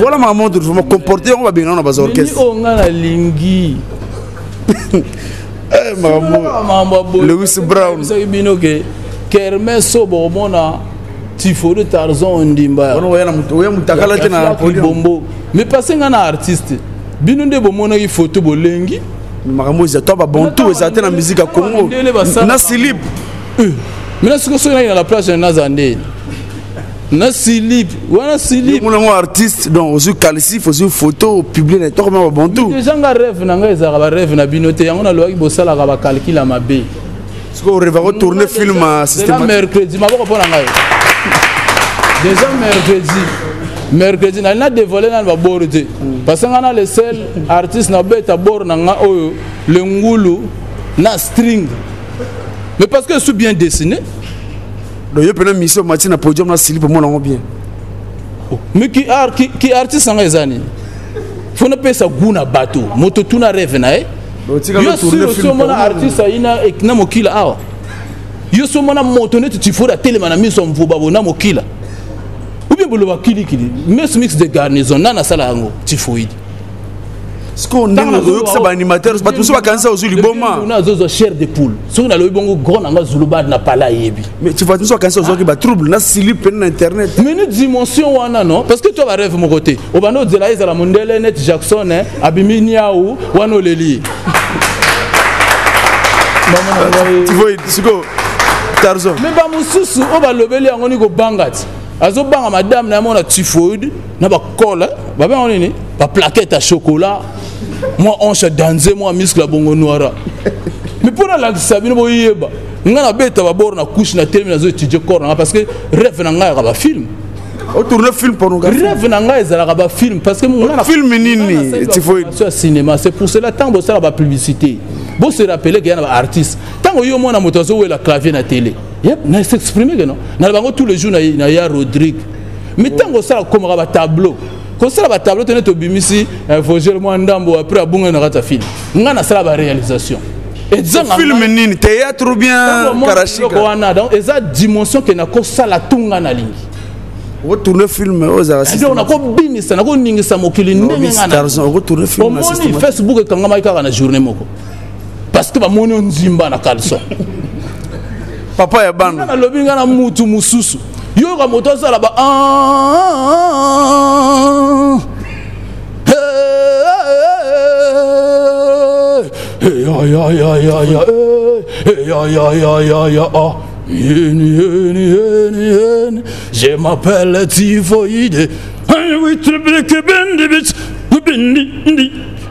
Voilà ma montre vraiment comporter on va bien on va orchestre. On a la lingi. Eh maman. Lewis Brown. C'est bino que Kermes sobo mona Tifo de Tarzan Ndjimba. On voyait na motoya mutakala tena na Fiacribombo. Mais passé ngana artiste. Bino de bomona ki photo bolengi. Maman ils attendent ba bonto ils attendent la musique à Congo. Na slip. Mais là, ce que je suis à la plage, je suis Nazandé. Je suis libre. Je suis libre. Je suis artiste, donc je suis calcif, je suis photo, publié, je suis en bon tout. Les gens qui rêvent, ils rêvent, ils binoté, on a le calcul à ma baie. Parce qu'on rêve à retourner le film à système. C'est mercredi, je ne vais pas répondre à ça. Déjà mercredi. Mercredi, on a dévoilé dans le bord. Parce qu'on a les seuls artistes qui sont à bord, le ngoulou, le string. Mais parce que je suis bien dessiné. Donc, il y a une mission matin à podium, là, c'est pour moi, on bien. Mais qui est artiste en Rézani? Il faut ne pas ça gouna bateau. Moto tout n'a rêve naé. Yo sur mon artiste ina ekna mokila awa. Yo sur mon motonet tu faut la télé manami son vobabo na mokila. Ou bien bolo bakili kili. Mes mix de garnison na na sala ngo typhoïde. Ce qu'on a, c'est animateur, c'est pas tout ça, c'est aussi le bon moment. On a des chair de poule. Si on a le bon grand, on a Zoulou Ba n'a pas la yébi. Mais tu vois, nous sommes quand même trouble, on a silip en internet. Mais une dimension, on a non, parce que toi, rêve mon côté. On va nous dire là, ils ont la Mondele, Net Jackson, Abimi Niaou, Wano Leli. Tu vois, c'est quoi Tarzan. Mais pas mon souci, on va le belé, on a go bangat. Azo banga madame na mona typhoïde na ba colle ba ba onini ba plaquette à chocolat moi onche danser moi muscle bongo noira mais pour la sabine boyeba ngana beta ba borna couche na termine azo étudier corps parce que rêve na ngai ba film on tourne film pornographique rêve na ngai za ba film parce que ngana film nini typhoïde c'est cinéma c'est pour cela tant bo ça ba publicité bo se rappeler qu'il y a un artiste tant yo mona motozo ou la clavier na télé. Yep, n'a s'exprimer que non. N'a pas tous les jours na ya Rodrigue. Mais tant que ça comme un tableau, quand ça va tableau tenait au bimisi, faut gérer moi ndambo après abonga na ta film. Ngana ça la réalisation. Et ça film nini théâtre bien karashika. Donc exact dimension que na ko sala tunga na lingi. Retourner film aux artistes. On a ko bimisa na ko ningi sa mokili ndengana. Tarzan retourner film assistant. Au Facebook quand ma ka na journée moko. Parce que ba moni Ndjimba na caleçon. Papa ya bana na lobinga na mutu mususu yo ka moto sala ba eh ya ya ya ya ya eh ya ya ya ya ya ah je m'appelle Typhoïde I will triple que bende bitch bende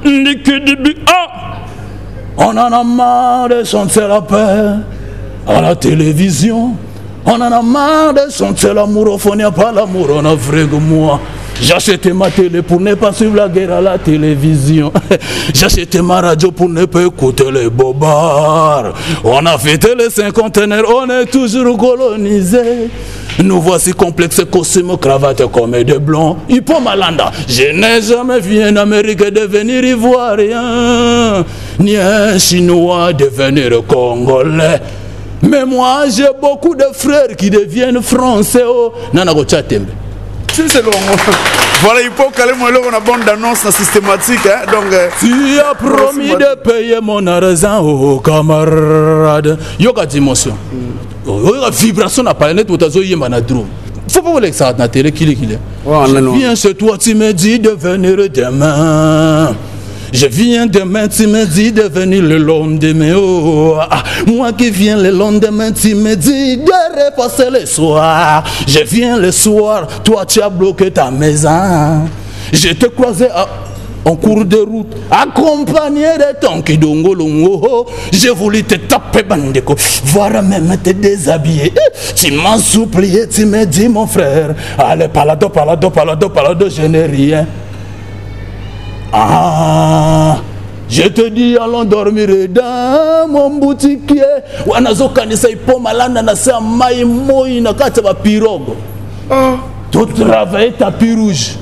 ndi que début ah on en a marre de son thérapeute. À la télévision, on en a marre de son seul amour, au fond, il n'y a pas l'amour, on a vrai que moi. J'achetais ma télé pour ne pas suivre la guerre à la télévision. J'achetais ma radio pour ne pas écouter les bobards. On a fêté les cinquantenaires, on est toujours colonisés. Nous voici complexes, costumes, cravates, comme des blancs. Hippo Malanda, je n'ai jamais vu un Américain devenir Ivoirien, ni un Chinois devenir Congolais. Mais moi, j'ai beaucoup de frères qui deviennent français. C'est long. Voilà, il faut caler moi là, on a bonne annonce systématique. Hein? Donc, tu as promis de payer mon argent aux camarades. Il y a une dimension. Il y a une vibration à parler de ta zone. Il y a un drum. Il faut pas voir ça dans la télé. Je viens chez toi, tu me dis de venir demain. Je viens demain, tu me dis de venir le lendemain. Oh, ah, moi qui viens le lendemain, tu me dis de repasser le soir. Je viens le soir, toi tu as bloqué ta maison. Je te croisais à, en cours de route, accompagné de ton Kidongo Lungo. J'ai voulu te taper, bandeko, voire même te déshabiller. Tu m'as supplié, tu me dis mon frère, allez, palado, palado, palado, palado, je n'ai rien. Ah, je te dis, allons dormir dans mon boutiquier. Wanazo kanisa Hippo Malanda na sa mai moi na kata ba pirogo. Ah, tu travailles tapis rouge.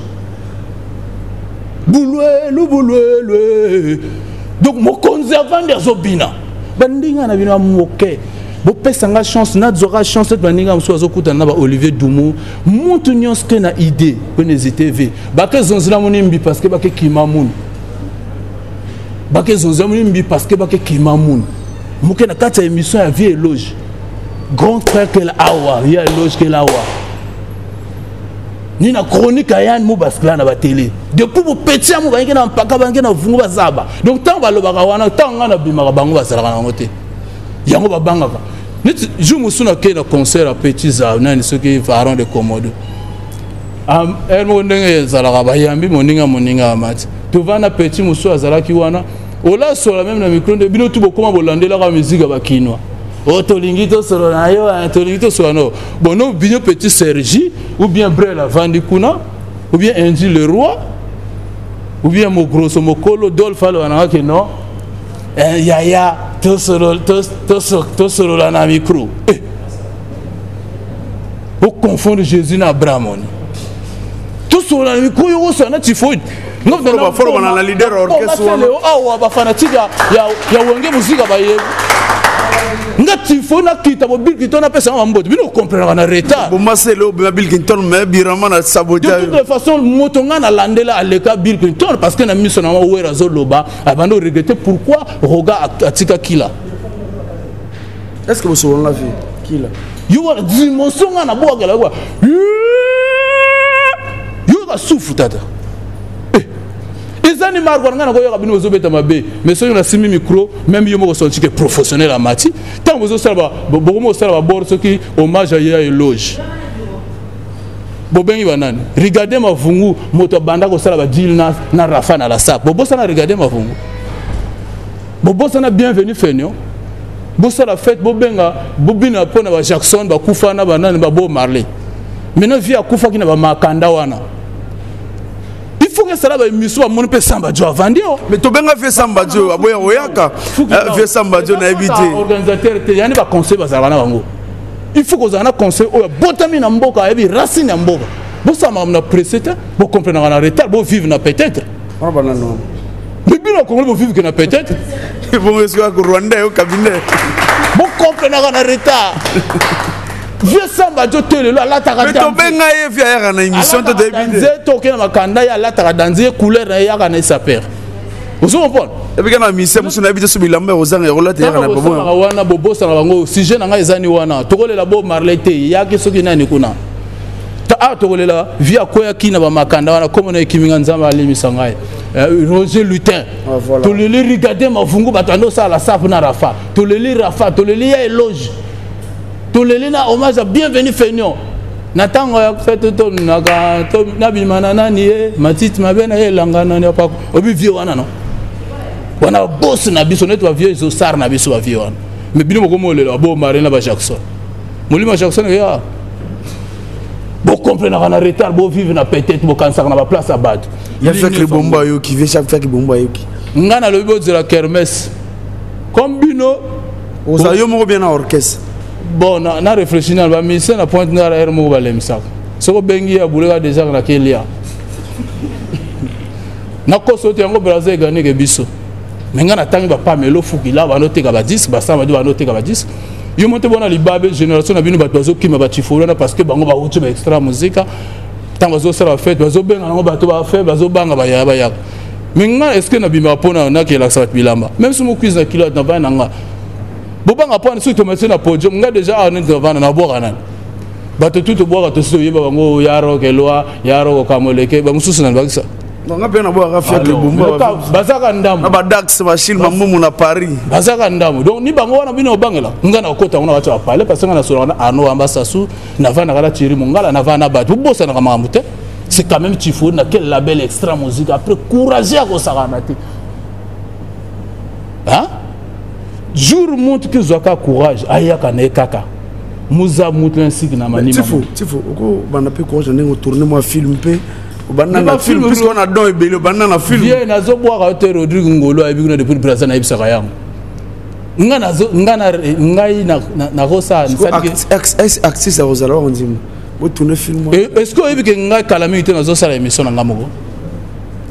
Bouloué, lou bouloué, lou. Donc mon conservant des obina. Bandinga na bina moke. Bo pesanga chance na zora chance cette bandinga msoazo kuta na ba Olivier Dumont. Montunion ce na idée, vous n'hésitez pas. Baké zonzila mounimbi parce que baké kimamoun. Baké zonzila mounimbi parce que baké kimamoun. Mouké na kata émission ya vie éloge. Grand frère kel awa, ya éloge kel awa. Ni na chronique ayan mou baskla na ba télé. Depuis vous petit mou ba ngena mpaka ba ngena vungu ba zaba. Donc tant ba lobaka wana tant ngana bimaka bango ba salaka na ngote. Yango ba bangaka. Je me souviens qu'il y a un concert à Petit Zaounan, ceux qui parlent de Commodo. Elle m'a dit que ça va bien, mais mon ninga, mon ninga, mat. Tu vas à Petit Moussou à Zalakiwana. On l'a sur la même la micro de Bino Tubo, comment Bollandais la musique à Bakinois. Oh, Tolingito Soronayo, Tolingito Sorano. Bon, non, Bino Petit Sergi, ou bien Brel avant du Kuna, ou bien Andy Leroy, ou bien mon grosso Mokolo, Dolfa, le Anaka, non. Yaya, tout seul dans le micro. Vous confondez Jésus avec Abraham. Tout seul dans le micro, c'est un typhoïde. Nous avons un leader orchestre. Nous avons un fanatique. Nous avons un musique. na Tifo na kita mo Bill Clinton na pesa mambo de bino comprendre na retard bo maselo ba Bill Clinton mais birama na sabotage de toute façon motonga na landela à leka Bill Clinton parce que na mission na wera Zoulou Ba abando regretter pourquoi roga atika kila. Est-ce que vous savez la vie kila yo a dimension na boga la quoi yo a souffle tata. Les animaux ont été mais mais ceux qui ont six mille micros, même ils sont professionnels en matière. Tant que vous avez beaucoup de ceux qui hommage à Yaya et Loge. Regardez ma Vungu, Motobanda, Dilna, Rafa, Nalassa. Regardez ma Vungu. Bobosana bienvenue, Fenion. Bobosana fête, Bobenga, Bobina, Pona, Jackson, Bakoufana, Banan, Babo, Marley. Maintenant, via Koufa qui n'a pas Makandawana. Il faut que ça soit une mission à mon père Samba Djo. Mais tu as fait Samba Djo. Tu as fait Samba Djo. Tu as fait conseil. Il faut que ça soit un conseil. Il faut que ça soit une racine. Il faut que ça soit une presse. Il faut que ça soit une retard. Il faut vivre peut-être. Mais bien, il faut vivre peut-être. Il faut que ça soit un Rwandais au cabinet. Il faut que ça soit un retard. Vieux Samba Djo télé là la tarada. Mais ton benga est fier en émission de début. Toké na makanda ya la taradanze couleur ya ya na saper. Vous comprenez? Et puis na mission musu na bito subila mbe ozanga rola te ya na bobo. Na wana bobo sa na bango si jeune nga ezani wana. Tokole la bo marlete ya ke soki nani kuna. Ta a tokole la via koya kina ba makanda wana comme na kiminga nzamba ali misanga. Roger Lutin. To le le regarder Mavungu batando sa la sape na Rafa. To le le Rafa, to le le ya éloge. Tout le monde a hommage à bienvenue Fénion. Nathan, fait tout le monde. Nabi Mananani, Matit, Mabena, Langana, Napa. Au but, vieux, non. On a boss, Nabissonet, ou vieux, Zosar, Nabisso, ou vieux. Mais bien, comment le labo, Marina, Jackson. Moulima Jackson, regarde. Vous comprenez, on a retard, vous vivez, peut-être, vous cancer, on a place à battre. Il y a Fiacribombo qui vient chaque Fiacribombo. On a le but de la kermesse. Comme Bino. Vous avez bien un orchestre. Bon, on a réfléchi dans le ministère, on a pointé dans l'air, on a l'air. Si on a un déjà, on a l'air. On a gagné le Brasil. Mais on a attendu pas mais le fou qu'il a, on a noté qu'il disque, on a noté qu'il y a disque. Il y a monté dans les babes, génération, on a vu une bateau qui m'a battu fourré parce que on a eu extra musique. Tant que ça a fait, on a eu un bateau à faire, on a eu un bateau. Maintenant, est-ce que on a eu un bateau à faire? Même si on a eu un kilo, on a eu un bateau. Bobang a pensé que monsieur n'a pas de job, on a déjà un devant un abord à nan. Bateau tout boire à tout souiller, bango yaro keloa, yaro kamoleke, bango sous un bagsa. On a bien abord à faire le bombe. Bazarandam, Abadax, Machil, Mamoum à Paris. Bazarandam, donc ni bango n'a bien au bangla. On a encore on a à parler parce qu'on a sur un anneau ambassadou, Navana Ratiri Mongala, Navana Batou, Bossan Ramamute. C'est quand même Tifo, n'a quel label extra musique après courageux à Gosaranati. Hein? Jour montre que Zaka courage, Ayaka Nekaka. Mouza montre un signe à Manima. Tifo, Tifo, on a pu courage, on a tourné mon film, on a film, puisqu'on a donné Bélo, on a film. Bien, on a boire à Terre Rodrigue Ngolo, et puis on a depuis le Brésil, on a eu Sarayam. On a eu na Rosa, Axis à Rosala, on dit, on tourne film. Est-ce que vous avez vu que la calamité dans la émission en Gamogo?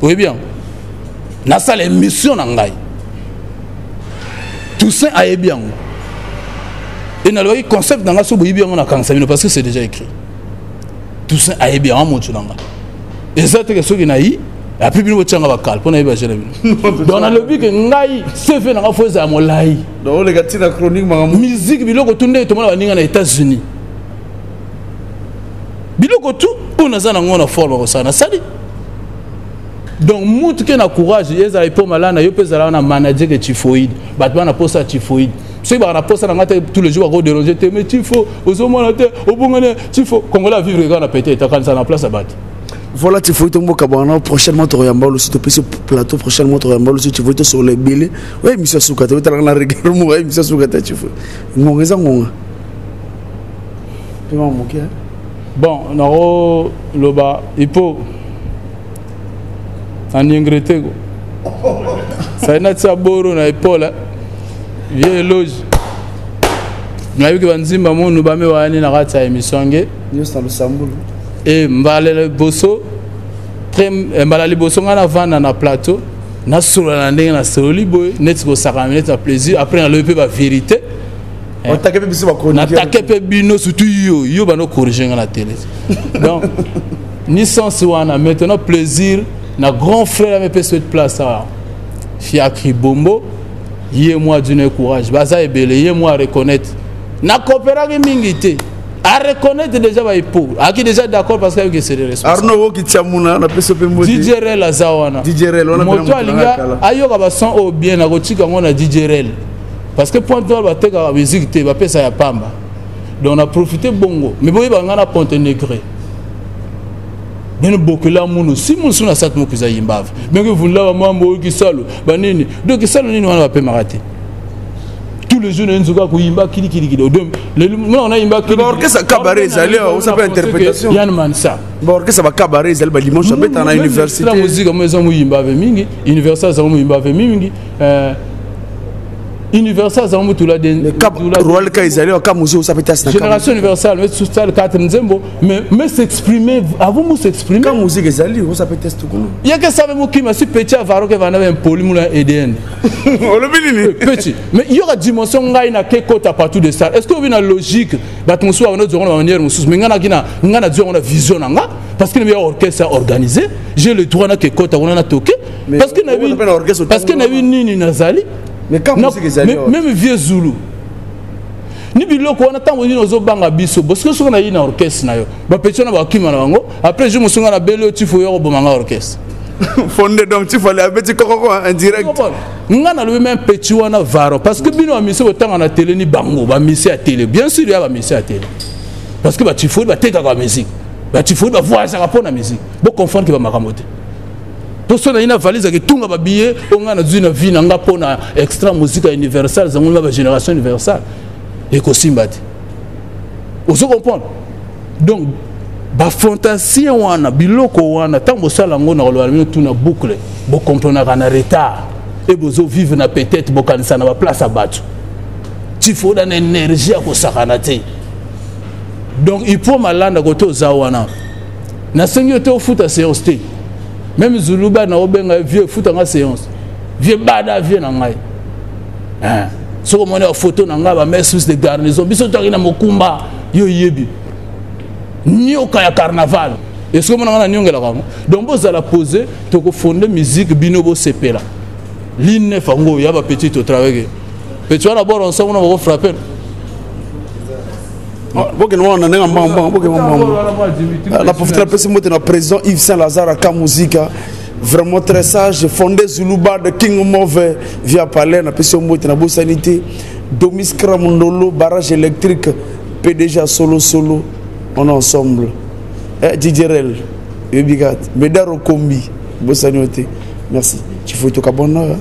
Oui, bien. Dans la émission en Gaï. Tout ça est bien. Et dans le concept, dans la parce que c'est déjà écrit. Tout ça est bien. Et ça, c'est ce qui est eu. Et après, il y a des gens qui dans le but, c'est fait dans la phase à Molaï. Dans le gâteau, la chronique, la musique, il y a des gens qui aux États-Unis. Il y a des gens qui ont forme ça. Donc, montre que na courage, il y a Hippo Malanda, il y a un manager qui typhoïde, battement pour ça typhoïde. Ceux qui ont rapport ça tous les jours à déranger, mais tifo, aux hommes à terre, au bon tifo, Congolais vivre les gars à péter, t'as quand ça en place à battre. Voilà, tu faut tomber au prochainement tu regardes aussi tu peux sur plateau prochainement tu regardes aussi tu veux te sur les billets. Oui, monsieur Soukata, tu as la regarde moi, monsieur Soukata tu veux. Mon raison mon. Bon, naro loba Hippo en ingrété ça n'a pas beau na épaule vieille loge na yiki banzimba mon nous bamé wani na kata emisonge juste le samboul et mbale le bosso très mbala le bosso na vanda na plateau na solo na ndenge na solo boy net ko saka net na plaisir après on le peut la vérité On attaque même si on attaque même bino surtout yo yo bano corriger à la télé. Donc ni sens wana maintenant plaisir na grand frère me peut se place à Fiacribombo yé moi d'une courage baza ebelé yé moi reconnaître na coopérer mingité à reconnaître déjà ba ipo à qui déjà d'accord parce que c'est des responsables Arnaud qui tiamuna na pese pe modi Djerel azawana Djerel on a bien moto ayo ka ba son au bien na kotika ngona Djerel. Parce que point de vue, il y a la musique, il y a la pamba. Donc on a profité de Bongo. Mais il y a la Ponte Négré. Il y a beaucoup de gens qui sont dans cette musique. Mais il y a beaucoup de gens qui sont dans cette musique. Tous les jours, il y a qui qui qui on a cabaret, interprétation. Il y a ça. Cabaret, à l'université. La musique, il Universal, c'est un mot tout là. Le cap royal qui est allé au cap musée, ça peut être. Génération universelle, mais tout ça le cadre nous aime bon, mais mais s'exprimer, avant nous s'exprimer. Cap musée qui est allé, ça peut être tout comme. Il y a que ça même qui m'a si petit avaro que va n'avoir un polymula E D N. On le bini. Petit, mais il y aura dimension ngai na kekota partout de ça. Est-ce que vous avez une logique? Bah nous sommes nous devons manière nous sommes, mais ngana kina ngana dieu on a vision nga parce que nous avons orchestre organisé. J'ai le droit na kekota on a toqué parce que nous avons parce que nous avons nini nazali. Mais quand non, même vieux Zoulou. Ni biloko on attend on dit nos obanga biso parce que on a une orchestre nayo. Ba petit on a qui manango après je me suis na belle Tifo yo bomanga orchestre. Fondé donc Tifo la petit kokoko en direct. Ngana le même petit on a varo parce que bino a misi autant na télé ni bango ba misi à télé. Bien sûr il y a ba misi à télé. Parce que ba Tifo ba teka ka musique. Ba Tifo ba voir ça rapport na musique. Bo confondre que ba makamote. Pour ceux qui ont une valise, tout le billet, on a une vie, on a pour extra musique universelle, on a une génération universelle. Et qu'on s'y bat. Vous comprenez? Donc, la fantasie, on a biloko, on a tant de salons, on a tout na boucle, on comprend qu'on a retard. Et vous vivez peut-être, vous avez une place à battre. Il faut une énergie à s'arrêter. Donc, il faut malade à côté de Zawana. Na seigneur au foot à séance. Même Zoulou Ba na obenga vieux foot en séance. Vieux bada vieux na ngai. Hein. So comme on a photo na ngaba mais sous de garnison. Biso to na mokumba yo yebi. Nyoka ya carnaval. Et so comme on a nyongela kamo. Donc boza la poser to ko fonder musique binobo sepela. Line fango ya ba petit to travailler. Petit on abord ensemble on va frapper. La profiteure peut se mettre en prison Yves Saint Lazare à Kamuzica, vraiment très sage, fondé Zoulou Ba de King Mouve via Palais, la personne mouette en bonne sanité, Domis Kramondolo, barrage électrique, P D G solo solo, on est ensemble. Didierel, Ubigat, Médaro Kombi, bonne sanité, merci. Tu fais tout à bon heure.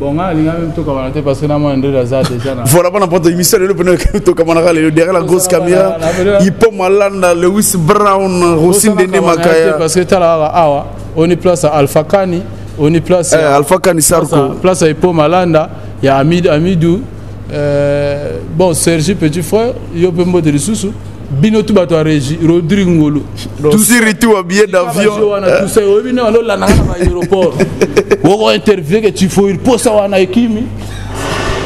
Bon, il y a même tout comme on parce que là, moi, André Lazare déjà. Voilà, on a pas de émission, le premier tout comme on a derrière la grosse caméra. Hippo Malanda, Lewis Brown, Rossine Dené Makaya. Parce que tu as là, on est place à Alpha Kani, on est place à Alpha Kani Sarko. Place à Hippo Malanda, il y a Amidou, bon, Sergi Petit-Foy, il y a un peu de ressources. Bino tout bateau Régis, Rodrigue Ngolo. Tout surtout habillé d'avion. Tout ça, on vient alors là dans l'aéroport. On va interviewer que tu faut il pose ça on a équipé.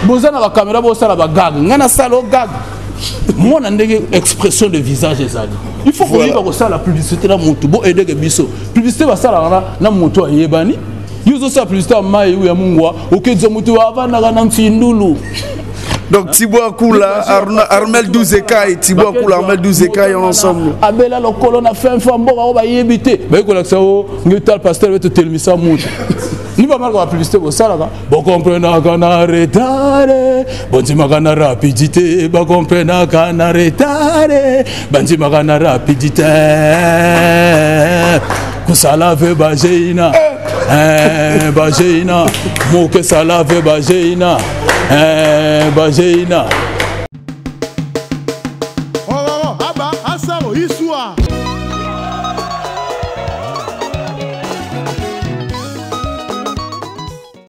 Boza na la caméra boza la bagage. Ngana salo gag. Moi on a des expressions de visage ezali. Il faut qu'on y va ça la publicité la moto. Bon aider que biso. Publicité va ça la na moto ayebani. Yuzo ça publicité mai ou ya mungwa. Okedzo moto ava na na mfindulu. Donc Thibaut Akula, Armel douze écailles, Thibaut Akula, Armel douze écailles ensemble. Abela le colonne a fait un fond bon, on va y éviter. Mais quand ça au Newtal Pasteur veut te terminer ça monte. Ni pas mal qu'on a publicité pour ça là. Bon comprendre qu'on a retardé, bon tu m'as qu'on a rapidité, bon comprendre qu'on a retardé, bon tu m'as qu'on a rapidité. Que ça lave bajeina, eh bajeina, mo que ça lave bajeina. Eh, Bajeina,